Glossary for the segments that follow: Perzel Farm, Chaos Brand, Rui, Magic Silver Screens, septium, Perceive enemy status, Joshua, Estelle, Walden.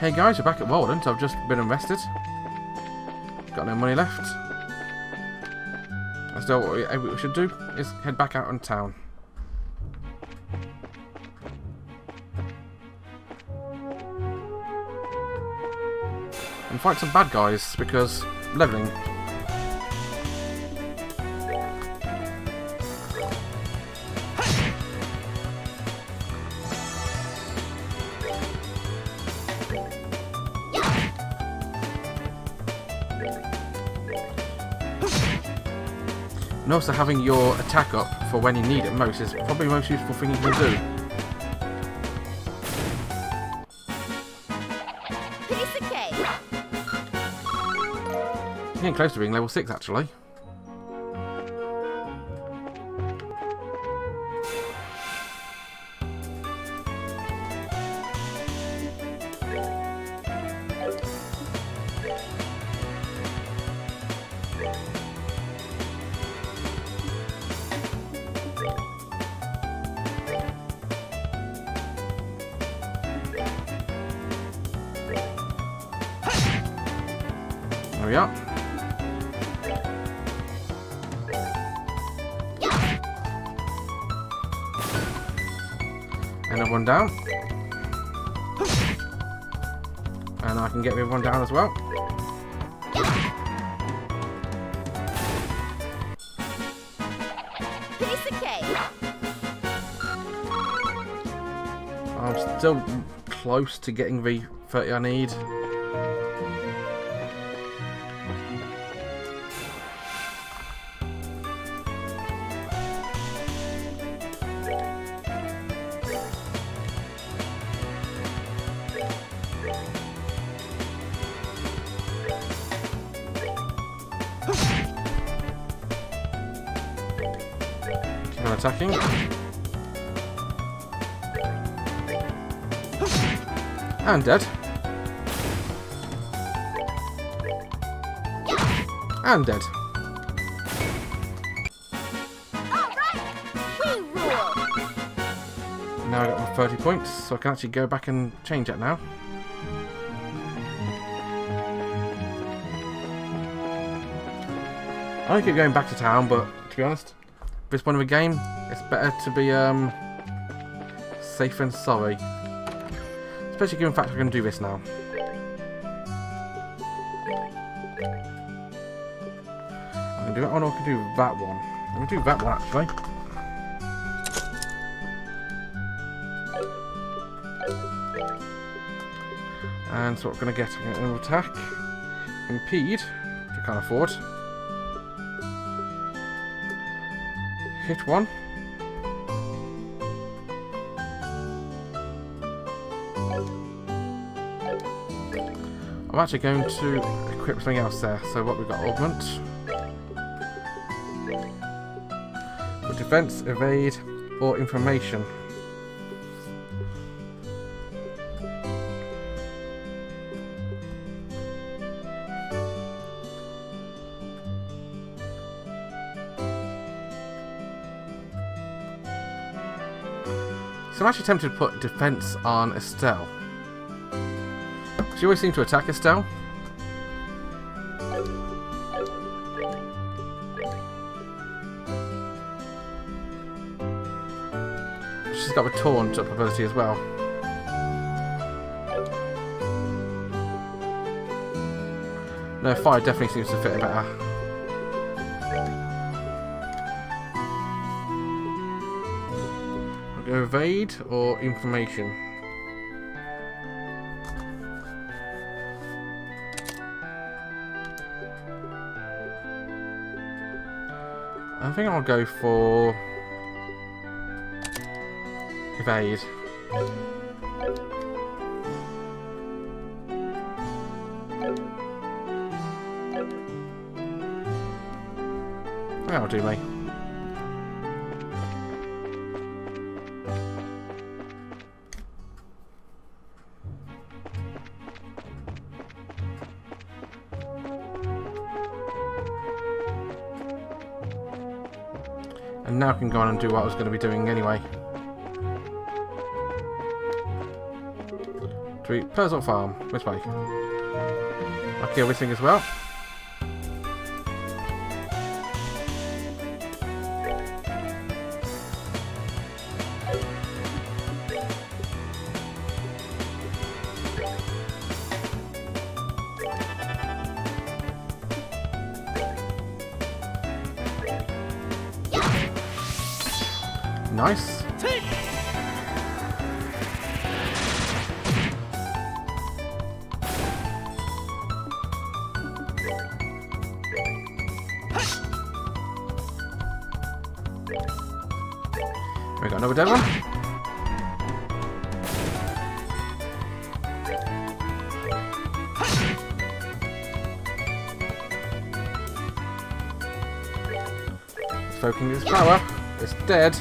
Hey guys, we're back at Walden, so I've just been arrested. Got no money left. So what we should do is head back out on town. And fight some bad guys, because leveling. And also having your attack up for when you need it most is probably the most useful thing you can do. Piece of cake. Getting close to being level 6 actually. Another one down. And I can get everyone down as well. Piece of cake. I'm still close to getting the 30 I need. Attacking. And dead. And dead. Alright, we rule. Now I got my 30 points, so I can actually go back and change it now. I don't keep going back to town, but to be honest, this point of the game, it's better to be safe than sorry. Especially given the fact I can do this now. I can do that one or I can do that one. I'm going to do that one actually. And so what I'm going to get, I'm going to attack, impede, which I can't afford. Hit one. I'm actually going to equip something else there. So what we've got, augment. But defense, evade, or information. So I'm actually tempted to put defense on Estelle. She always seems to attack Estelle. She's got a taunt up ability as well. No, fire definitely seems to fit better. Evade or information. I think I'll go for evade. That'll do me. And now I can go on and do what I was going to be doing anyway. Factory, Perzel Farm, which way? I'll kill this thing as well. Nice. We got another devil. It's focusing its power. It's dead.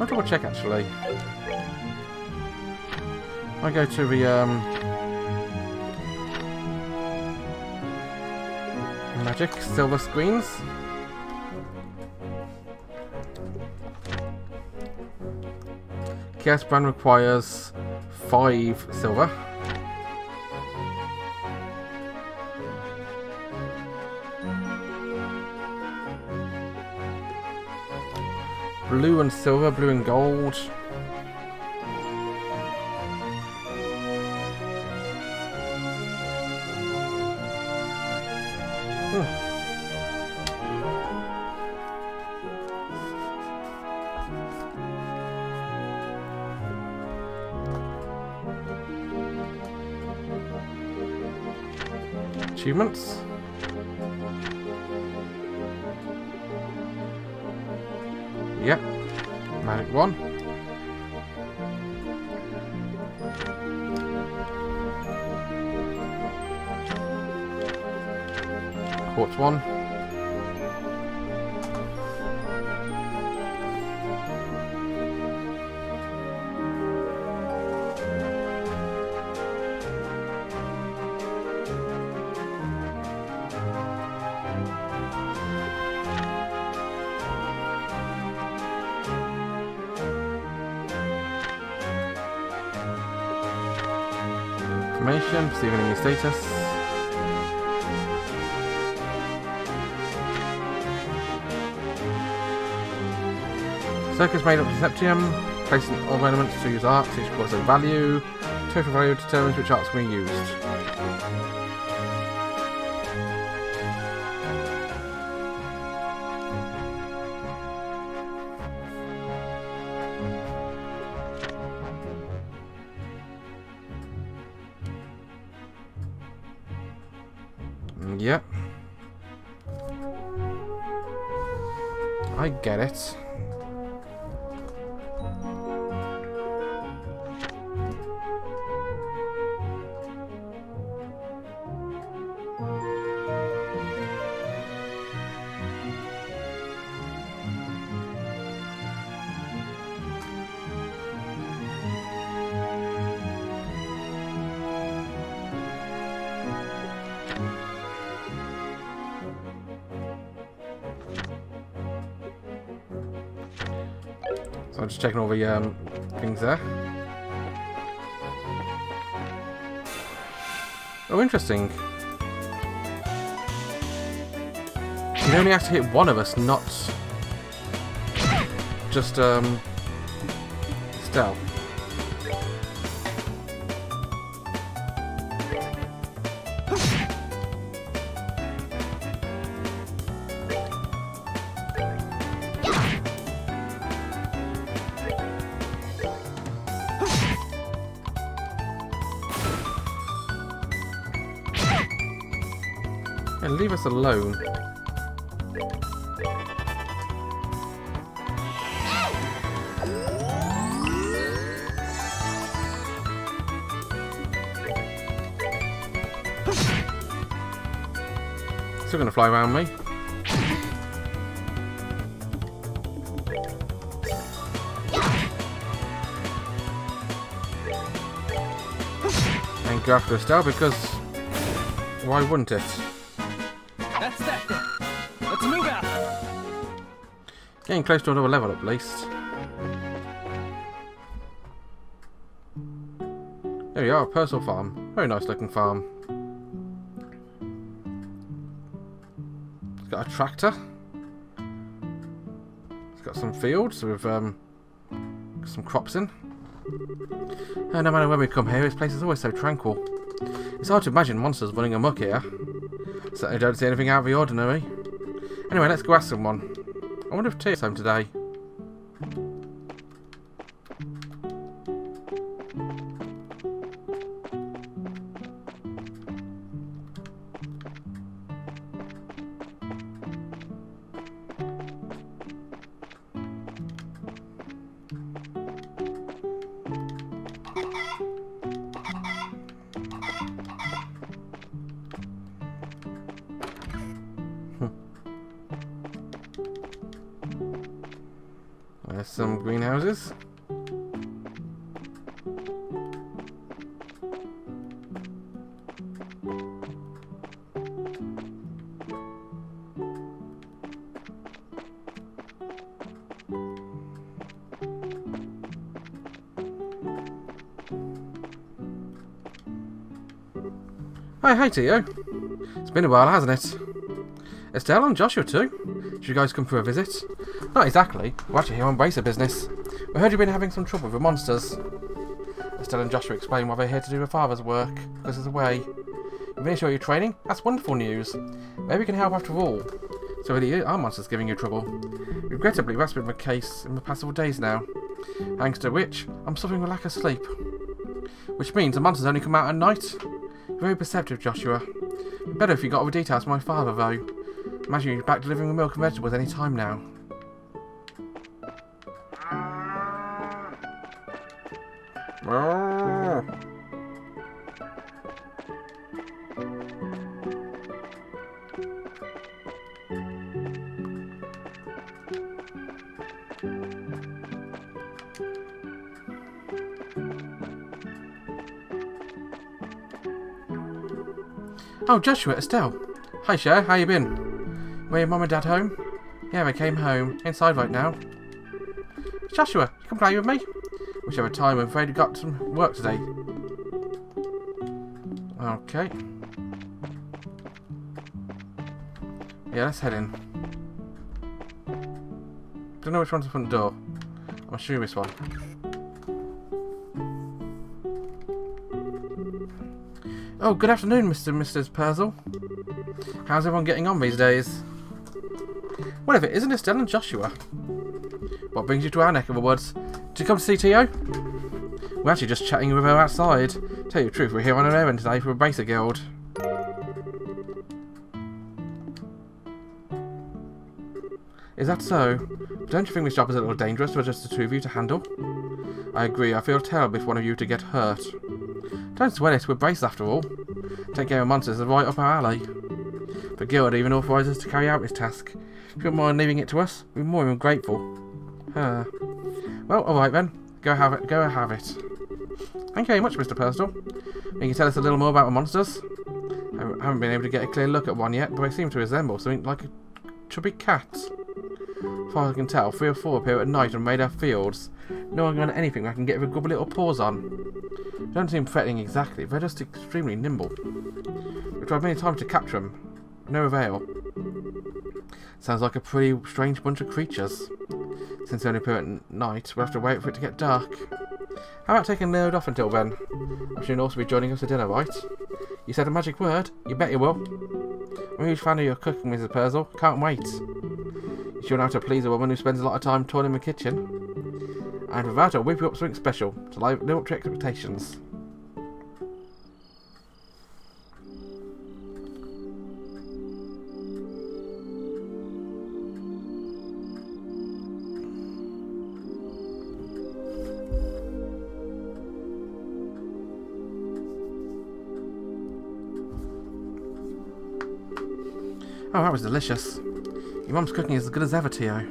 I'll double check actually. I go to the Magic Silver Screens. Chaos Brand requires 5 silver. Blue and silver, blue and gold. Achievements. Yep, magic one. Quartz one. Perceive enemy status. Circuits made up of septium. Placing ornaments to use arts each equals a value. Total value determines which arts can be used. Yep. I get it. So I'm just checking all the things there. Oh, interesting. You only have to hit one of us, not just Estelle. And leave us alone. Still gonna fly around me. And go after Estelle because why wouldn't it? That's that then. Let's move out. Getting close to another level at least. There we are, Perzel Farm. Very nice looking farm. It's got a tractor. It's got some fields with some crops in. And no matter when we come here, this place is always so tranquil. It's hard to imagine monsters running amok here. Certainly don't see anything out of the ordinary. Anyway, let's go ask someone. I wonder if Tia's home today. There's some greenhouses. Hi, hey Tio. It's been a while, hasn't it? Estelle and Joshua too. Should you guys come for a visit? Not exactly. We're actually here on bracer business. We heard you've been having some trouble with monsters. Estelle and Joshua explain why they're here to do their father's work. Because there's a way. You finish all your training? That's wonderful news. Maybe we can help after all. So really are monsters giving you trouble? Regrettably, that's been the case in the past several days now. Thanks to which, I'm suffering with lack of sleep. Which means the monsters only come out at night. You're very perceptive, Joshua. Better if you got all the details from my father, though. Imagine you're back delivering the milk and vegetables any time now. Oh, Joshua, Estelle. Hi, Cher, how you been? Were your mum and dad home? Yeah, they came home. Inside right now. Joshua, you can play with me? Whichever time, I'm afraid we got some work today. Okay. Yeah, let's head in. Don't know which one's the front door. I'm assuming this one. Oh, good afternoon, Mr. and Mrs. Perzel. How's everyone getting on these days? What if it isn't Estelle and Joshua? What brings you to our neck of the woods? Did you come to see Tio? We're actually just chatting with her outside. Tell you the truth, we're here on an errand today for a bracer guild. Is that so? Don't you think this job is a little dangerous for just the two of you to handle? I agree, I feel terrible if one of you to get hurt. Don't sweat it, we're bracers after all. Take care of monsters are right up our alley. The guild even authorised us to carry out this task. If you don't mind leaving it to us, we're more than grateful. Huh. Well, alright then. Go have it. Thank you very much, Mr. Perzel. Can you tell us a little more about the monsters? I haven't been able to get a clear look at one yet, but they seem to resemble something like a chubby cat. As far as I can tell, 3 or 4 appear at night and raid our fields. No one got anything I can get with grubby little paws on. They don't seem threatening exactly, they're just extremely nimble. We've tried many times to capture them. No avail. Sounds like a pretty strange bunch of creatures. Since they only appear at night, we'll have to wait for it to get dark. How about taking the load off until then? I'm sure you'll also be joining us for dinner, right? You said a magic word? You bet you will. I'm a huge fan of your cooking, Mrs. Perzel. Can't wait. You sure know how to please a woman who spends a lot of time toiling in the kitchen. And with that, I'll whip you up something special to live up to expectations. Oh, that was delicious. Your mum's cooking is as good as ever, Tio.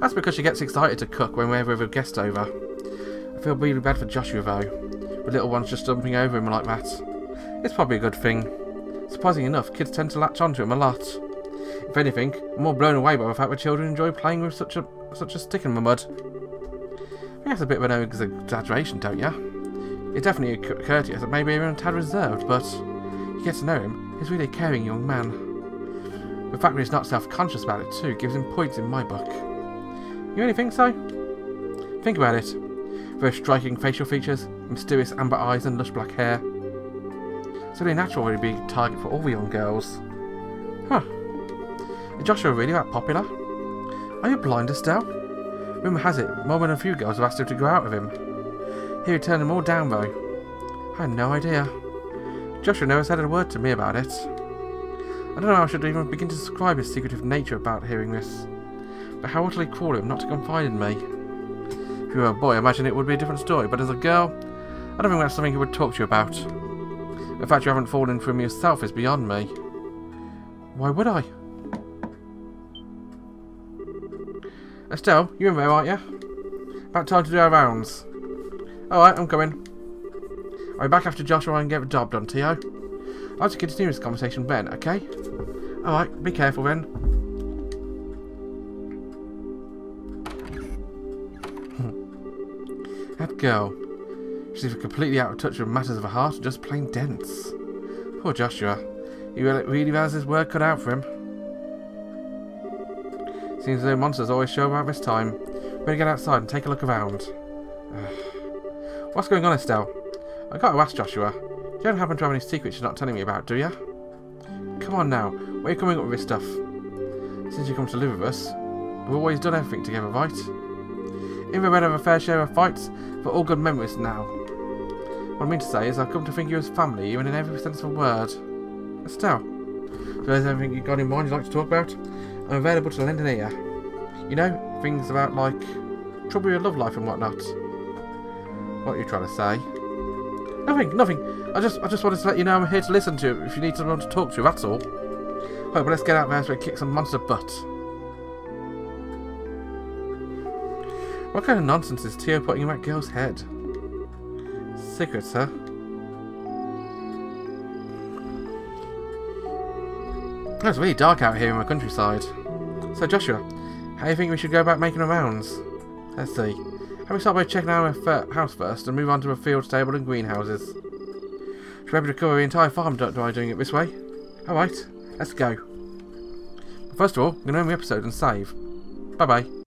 That's because she gets excited to cook whenever we have a guest over. I feel really bad for Joshua, though. The little one's just dumping over him like that. It's probably a good thing. It's Surprisingly enough, kids tend to latch onto him a lot. If anything, I'm more blown away by the fact that children enjoy playing with such a stick in the mud. I think that's a bit of an exaggeration, don't you? He's definitely courteous and maybe even a tad reserved, but you get to know him, he's really a caring young man. The fact that he's not self-conscious about it too gives him points in my book. You really think so? Think about it. Very striking facial features, mysterious amber eyes and lush black hair. So they're naturally a big target for all the young girls. Huh. Is Joshua really that popular? Are you blind, Estelle? Rumour has it, more than a few girls have asked him to go out with him. He would turn them all down though. I had no idea. Joshua never said a word to me about it. I don't know how I should even begin to describe his secretive nature about hearing this. But how utterly cruel of him not to confide in me. If you were a boy, I imagine it would be a different story, but as a girl, I don't think that's something he would talk to you about. The fact you haven't fallen for him yourself is beyond me. Why would I? Estelle, you in there, aren't you? About time to do our rounds. Alright, I'm coming. I'll be back after Joshua and get the job done, Tio. I'd like to continue this conversation then, okay? Alright, be careful then. That girl. She's either completely out of touch with matters of her heart or just plain dense. Poor Joshua. He really has his work cut out for him. Seems though monsters always show about this time. Better get outside and take a look around. What's going on, Estelle? I gotta ask Joshua. You don't happen to have any secrets you're not telling me about, do you? Come on now. Where are you coming up with this stuff? Since you come to live with us, we've always done everything together, right? In the red of a fair share of fights, but all good memories now. What I mean to say is I've come to think of you as family, even in every sense of the word. Estelle, if there's anything you got in mind you'd like to talk about, I'm available to lend an ear. You know, things about, like, trouble your love life and whatnot. What are you trying to say? Nothing. I just wanted to let you know I'm here to listen to if you need someone to talk to, that's all. Right, but let's get out there so we kick some monster butt. What kind of nonsense is Tio putting in that girl's head? Secrets, huh? It's really dark out here in the countryside. So Joshua, how do you think we should go about making our rounds? Let's see. Have we start by checking out our house first and move on to a field stable and greenhouses? Should we have to cover the entire farm by doing it this way? Alright, let's go. But first of all, I'm going to end the episode and save. Bye bye.